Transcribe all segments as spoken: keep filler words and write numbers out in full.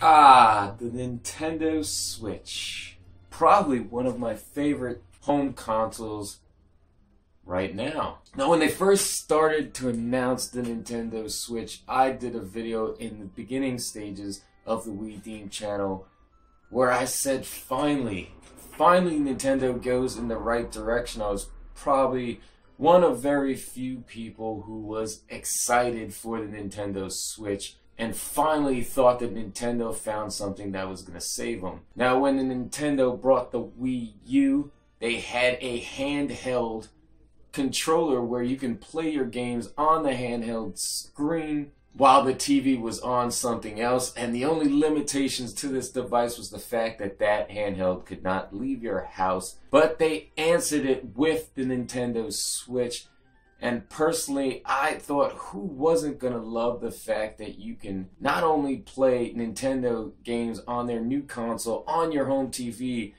Ah, the Nintendo Switch. Probably one of my favorite home consoles right now. Now, when they first started to announce the Nintendo Switch, I did a video in the beginning stages of the We Deem channel where I said finally, finally Nintendo goes in the right direction. I was probably one of very few people who was excited for the Nintendo Switch and finally thought that Nintendo found something that was going to save them. Now, when the Nintendo brought the Wii U, they had a handheld controller where you can play your games on the handheld screen while the T V was on something else, and the only limitations to this device was the fact that that handheld could not leave your house. But they answered it with the Nintendo Switch, and personally, I thought, who wasn't going to love the fact that you can not only play Nintendo games on their new console, on your home T V,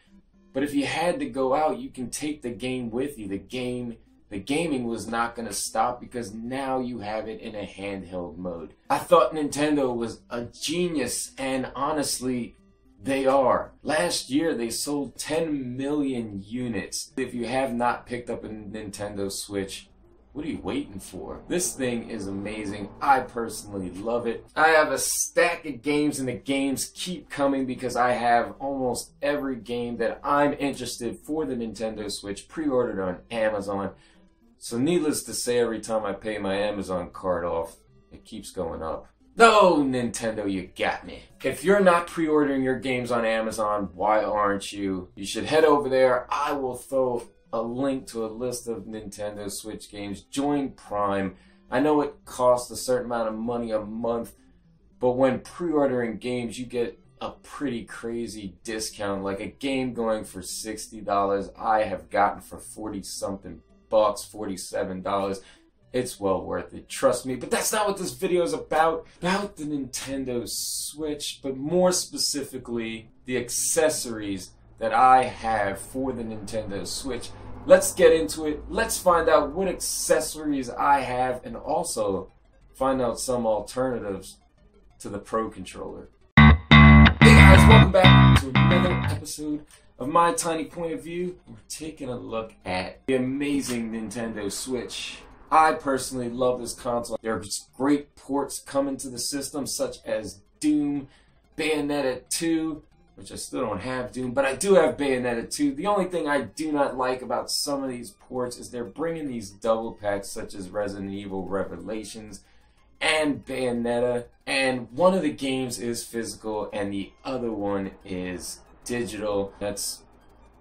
but if you had to go out, you can take the game with you. The game The gaming was not going to stop because now you have it in a handheld mode. I thought Nintendo was a genius, and honestly, they are. Last year, they sold ten million units. If you have not picked up a Nintendo Switch, what are you waiting for? This thing is amazing. I personally love it. I have a stack of games, and the games keep coming because I have almost every game that I'm interested for the Nintendo Switch pre-ordered on Amazon. So needless to say, every time I pay my Amazon card off, it keeps going up. No, Nintendo, you got me. If you're not pre-ordering your games on Amazon, why aren't you? You should head over there. I will throw a link to a list of Nintendo Switch games. Join Prime. I know it costs a certain amount of money a month, but when pre-ordering games, you get a pretty crazy discount. Like a game going for sixty dollars, I have gotten for forty-something bucks, forty-seven dollars. It's well worth it, trust me. But that's not what this video is about. About the Nintendo Switch, but more specifically, the accessories that I have for the Nintendo Switch. Let's get into it. Let's find out what accessories I have and also find out some alternatives to the Pro Controller. Hey guys, welcome back to another episode of My Tiny Point of View. We're taking a look at the amazing Nintendo Switch. I personally love this console. There's great ports coming to the system such as Doom, Bayonetta two, which I still don't have Doom, but I do have Bayonetta two. The only thing I do not like about some of these ports is they're bringing these double packs such as Resident Evil Revelations and Bayonetta, and one of the games is physical and the other one is digital. That's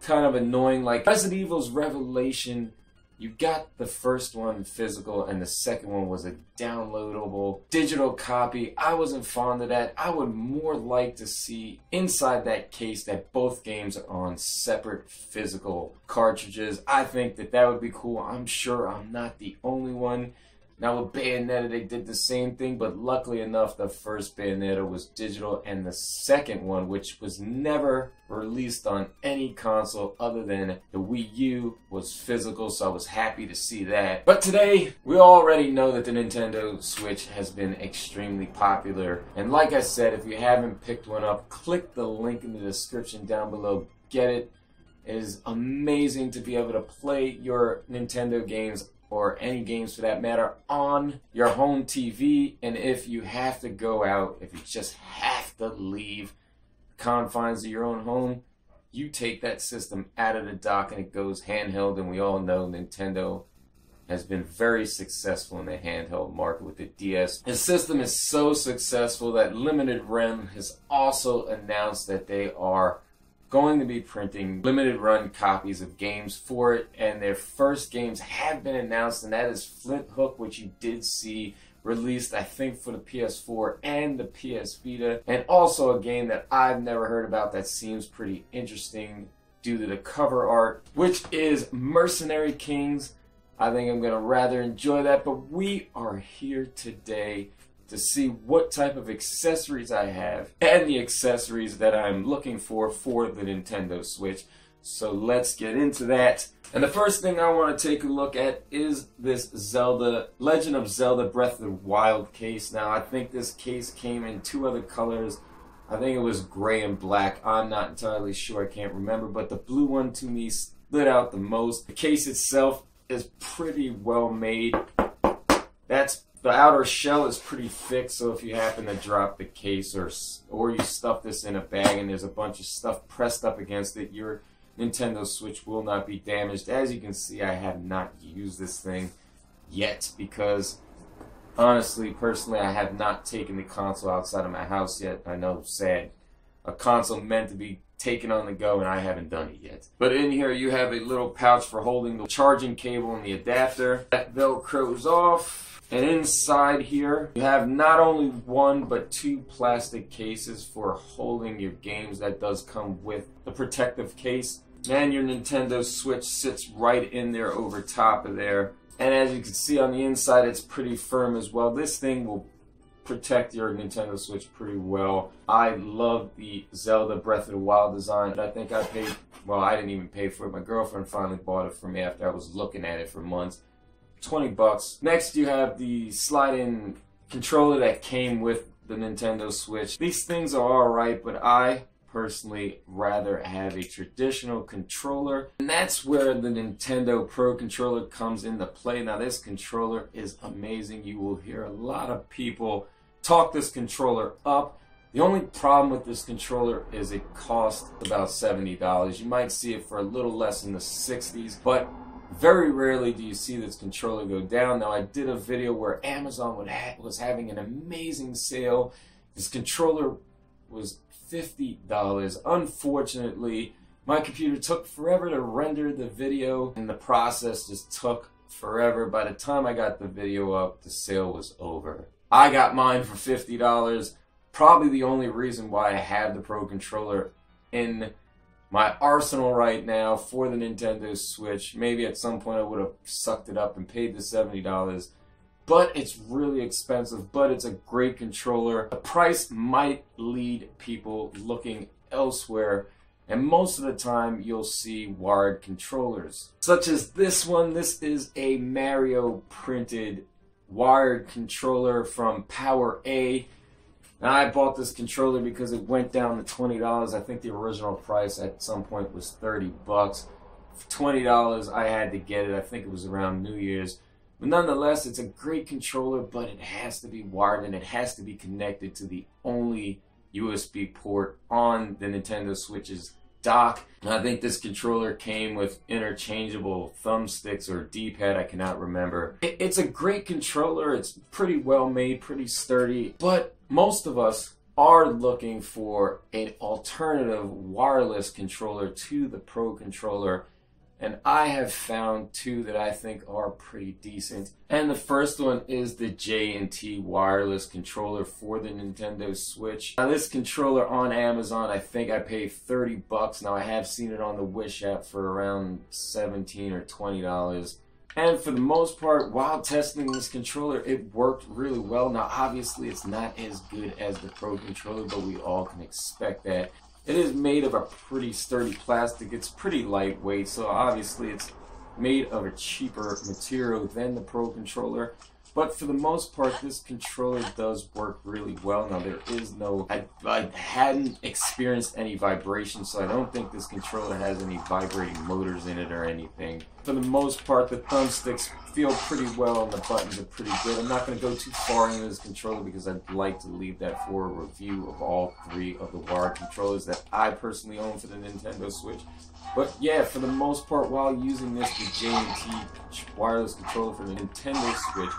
kind of annoying. Like Resident Evil's Revelation, you got the first one physical and the second one was a downloadable digital copy. I wasn't fond of that. I would more like to see inside that case that both games are on separate physical cartridges. I think that that would be cool. I'm sure I'm not the only one. Now with Bayonetta, they did the same thing, but luckily enough, the first Bayonetta was digital and the second one, which was never released on any console other than the Wii U, was physical, so I was happy to see that. But today, we already know that the Nintendo Switch has been extremely popular. And like I said, if you haven't picked one up, click the link in the description down below. Get it. It is amazing to be able to play your Nintendo games, or any games for that matter, on your home T V. And if you have to go out, if you just have to leave the confines of your own home, you take that system out of the dock and it goes handheld. And we all know Nintendo has been very successful in the handheld market with the D S. The system is so successful that Limited Rim has also announced that they are going to be printing limited run copies of games for it, and their first games have been announced, and that is Flint Hook, which you did see released, I think, for the P S four and the P S Vita, and also a game that I've never heard about that seems pretty interesting due to the cover art, which is Mercenary Kings. I think I'm going to rather enjoy that, but we are here today to see what type of accessories I have and the accessories that I'm looking for for the Nintendo Switch. So let's get into that. And the first thing I want to take a look at is this Zelda, Legend of Zelda Breath of the Wild case. Now I think this case came in two other colors. I think it was gray and black. I'm not entirely sure. I can't remember. But the blue one to me stood out the most. The case itself is pretty well made. That's the outer shell is pretty thick. So if you happen to drop the case or or you stuff this in a bag and there's a bunch of stuff pressed up against it, your Nintendo Switch will not be damaged. As you can see, I have not used this thing yet because, honestly, personally, I have not taken the console outside of my house yet. I know, sad. A console meant to be taken on the go, and I haven't done it yet. But in here, you have a little pouch for holding the charging cable and the adapter. That Velcro's off. And inside here, you have not only one, but two plastic cases for holding your games. That does come with the protective case. And your Nintendo Switch sits right in there over top of there. And as you can see on the inside, it's pretty firm as well. This thing will protect your Nintendo Switch pretty well. I love the Zelda Breath of the Wild design. I think I paid, well, I didn't even pay for it. My girlfriend finally bought it for me after I was looking at it for months. twenty bucks. Next, you have the slide-in controller that came with the Nintendo Switch. These things are alright, but I personally rather have a traditional controller, and that's where the Nintendo Pro Controller comes into play. Now, this controller is amazing. You will hear a lot of people talk this controller up. The only problem with this controller is it costs about seventy dollars. You might see it for a little less in the sixties, but very rarely do you see this controller go down. Now, I did a video where Amazon would ha was having an amazing sale. This controller was fifty dollars. Unfortunately, my computer took forever to render the video, and the process just took forever. By the time I got the video up, the sale was over. I got mine for fifty dollars. Probably the only reason why I have the Pro Controller in my arsenal right now for the Nintendo Switch. Maybe at some point I would have sucked it up and paid the seventy dollars. But it's really expensive, but it's a great controller. The price might lead people looking elsewhere, and most of the time you'll see wired controllers. Such as this one. This is a Mario printed wired controller from Power A. Now, I bought this controller because it went down to twenty dollars. I think the original price at some point was thirty bucks. For twenty dollars, I had to get it. I think it was around New Year's. But nonetheless, it's a great controller, but it has to be wired and it has to be connected to the only U S B port on the Nintendo Switch's dock. And I think this controller came with interchangeable thumbsticks or D-pad, I cannot remember. It, it's a great controller. It's pretty well made, pretty sturdy, but most of us are looking for an alternative wireless controller to the Pro Controller. And I have found two that I think are pretty decent. And the first one is the J and T wireless controller for the Nintendo Switch. Now, this controller on Amazon, I think I paid thirty bucks. Now, I have seen it on the Wish app for around seventeen or twenty dollars. And for the most part, while testing this controller, it worked really well. Now, obviously, it's not as good as the Pro Controller, but we all can expect that. It is made of a pretty sturdy plastic. It's pretty lightweight, so obviously it's made of a cheaper material than the Pro Controller. But for the most part, this controller does work really well. Now, there is no... I, I hadn't experienced any vibration, so I don't think this controller has any vibrating motors in it or anything. For the most part, the thumbsticks feel pretty well and the buttons are pretty good. I'm not going to go too far into this controller because I'd like to leave that for a review of all three of the wired controllers that I personally own for the Nintendo Switch. But yeah, for the most part, while using this, the J and T wireless controller for the Nintendo Switch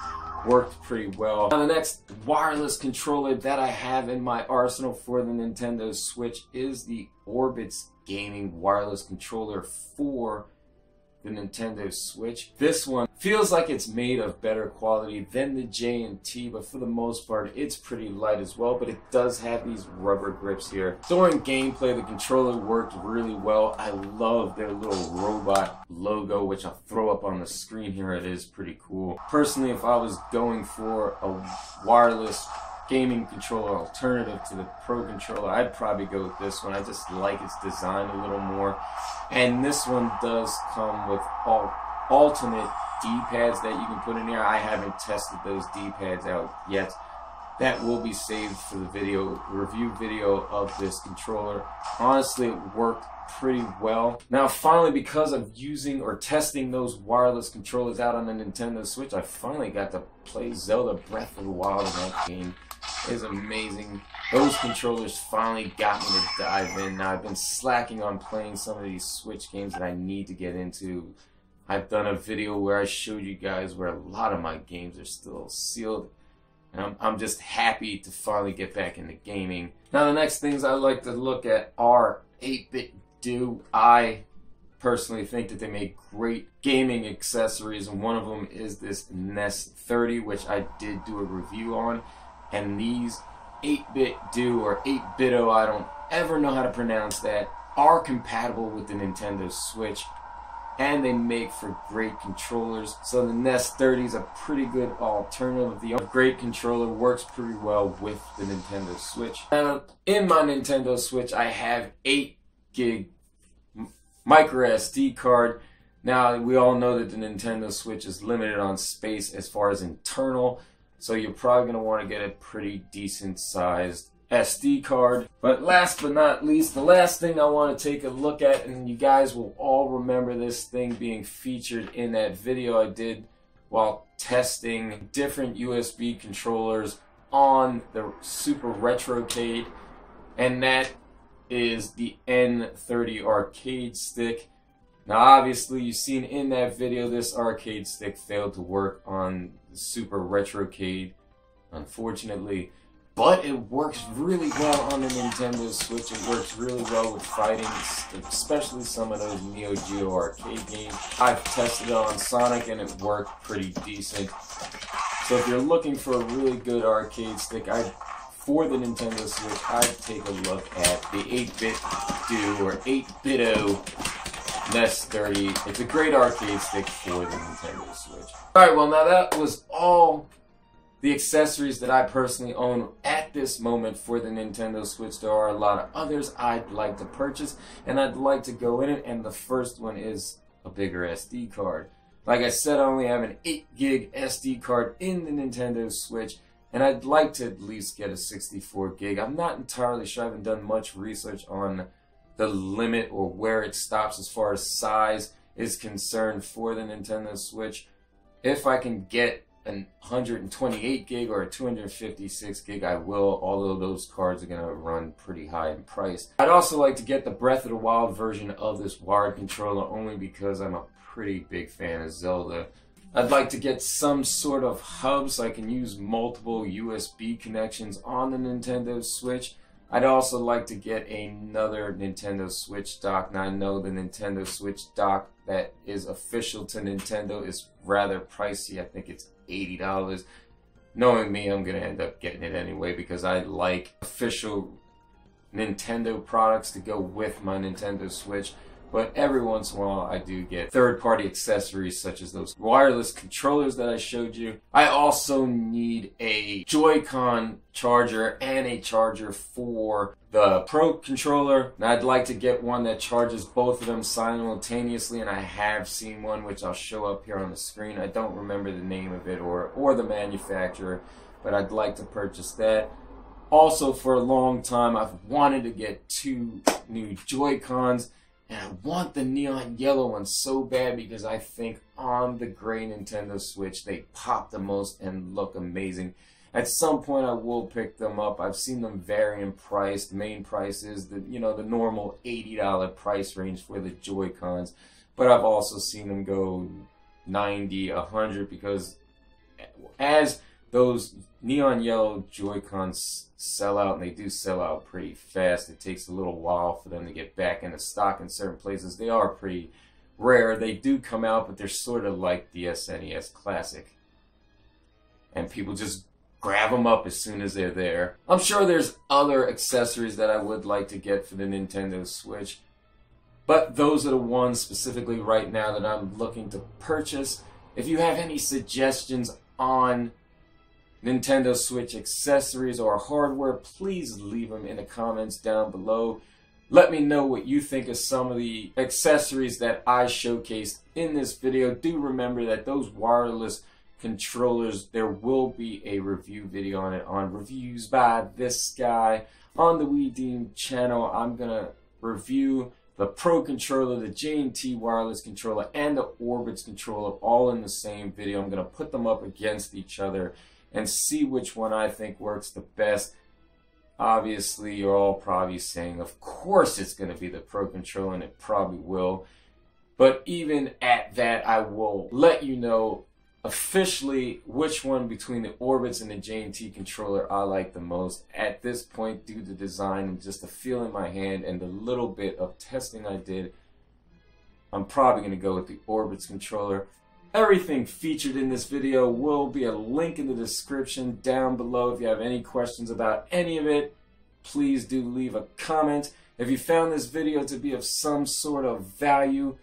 worked pretty well. Now, the next wireless controller that I have in my arsenal for the Nintendo Switch is the Ortz Gaming wireless controller for the Nintendo Switch. This one feels like it's made of better quality than the J and T, but for the most part, it's pretty light as well, but it does have these rubber grips here. During gameplay, the controller worked really well. I love their little robot logo, which I'll throw up on the screen here. It is pretty cool. Personally, if I was going for a wireless gaming controller alternative to the Pro Controller, I'd probably go with this one. I just like its design a little more. And this one does come with all alternate D-pads that you can put in there. I haven't tested those D-pads out yet. that will be saved for the video review video of this controller. Honestly, it worked pretty well. Now finally, because of using or testing those wireless controllers out on the Nintendo Switch, I finally got to play Zelda Breath of the Wild, and that game is amazing. Those controllers finally got me to dive in. Now I've been slacking on playing some of these Switch games that I need to get into. I've done a video where I showed you guys where a lot of my games are still sealed. And I'm, I'm just happy to finally get back into gaming. Now the next things I like to look at are eight bit do. I personally think that they make great gaming accessories, and one of them is this N E S thirty, which I did do a review on. And these eight bit do or eight bit do, I don't ever know how to pronounce that, are compatible with the Nintendo Switch, and they make for great controllers. So the N E S thirty is a pretty good alternative. The great controller works pretty well with the Nintendo Switch. Now, in my Nintendo Switch, I have eight gig micro S D card. Now, we all know that the Nintendo Switch is limited on space as far as internal, so you're probably gonna wanna get a pretty decent sized S D card. But last but not least, the last thing I want to take a look at, and you guys will all remember this thing being featured in that video I did while testing different U S B controllers on the Super Retrocade, and that is the N thirty arcade stick. Now obviously you've seen in that video this arcade stick failed to work on the Super Retrocade, unfortunately. But it works really well on the Nintendo Switch. It works really well with fighting, especially some of those Neo Geo arcade games. I've tested it on Sonic and it worked pretty decent. So if you're looking for a really good arcade stick I'd, for the Nintendo Switch, I'd take a look at the eight bit do or eight bit do N E S thirty. It's a great arcade stick for the Nintendo Switch. Alright, well now that was all the accessories that I personally own at this moment for the Nintendo Switch. There are a lot of others I'd like to purchase and I'd like to go in it, and the first one is a bigger S D card. Like I said, I only have an eight gig S D card in the Nintendo Switch, and I'd like to at least get a sixty-four gig. I'm not entirely sure. I haven't done much research on the limit or where it stops as far as size is concerned for the Nintendo Switch. If I can get a one hundred twenty-eight gig or a two hundred fifty-six gig, I will, although those cards are going to run pretty high in price. I'd also like to get the Breath of the Wild version of this wired controller, only because I'm a pretty big fan of Zelda. I'd like to get some sort of hub so I can use multiple U S B connections on the Nintendo Switch. I'd also like to get another Nintendo Switch dock. Now I know the Nintendo Switch dock that is official to Nintendo is rather pricey. I think it's eighty dollars. Knowing me, I'm gonna end up getting it anyway because I like official Nintendo products to go with my Nintendo Switch. But every once in a while, I do get third-party accessories such as those wireless controllers that I showed you. I also need a Joy-Con charger and a charger for the Pro Controller. And I'd like to get one that charges both of them simultaneously, and I have seen one, which I'll show up here on the screen. I don't remember the name of it or, or the manufacturer, but I'd like to purchase that. Also, for a long time, I've wanted to get two new Joy-Cons. And I want the neon yellow one so bad because I think on the gray Nintendo Switch they pop the most and look amazing. At some point I will pick them up. I've seen them vary in price. The main price is the, you know, the normal eighty dollar price range for the Joy-Cons. But I've also seen them go ninety, a hundred, because as those neon yellow Joy-Cons sell out, and they do sell out pretty fast. It takes a little while for them to get back into stock in certain places. They are pretty rare. They do come out, but they're sort of like the S N E S Classic. And people just grab them up as soon as they're there. I'm sure there's other accessories that I would like to get for the Nintendo Switch, but those are the ones specifically right now that I'm looking to purchase. If you have any suggestions on Nintendo Switch accessories or hardware, please leave them in the comments down below. Let me know what you think of some of the accessories that I showcased in this video. Do remember that those wireless controllers. There will be a review video on it, on reviews by this guy on the We Deem channel. I'm gonna review the Pro Controller, the J and T Wireless Controller, and the Orbitz Controller all in the same video. I'm gonna put them up against each other and see which one I think works the best. Obviously, you're all probably saying, of course it's gonna be the Pro Controller, and it probably will. But even at that, I will let you know officially which one between the Orbitz and the J and T controller I like the most at this point, due to design and just the feel in my hand and the little bit of testing I did. I'm probably going to go with the Orbitz controller. Everything featured in this video will be a link in the description down below. If you have any questions about any of it, please do leave a comment. If you found this video to be of some sort of value,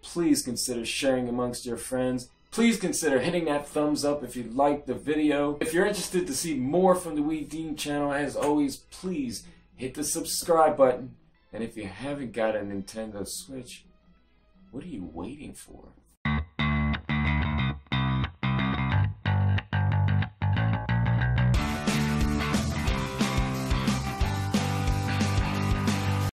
please consider sharing amongst your friends. Please consider hitting that thumbs up if you liked the video. If you're interested to see more from the We Deem channel, as always, please hit the subscribe button. And if you haven't got a Nintendo Switch, what are you waiting for?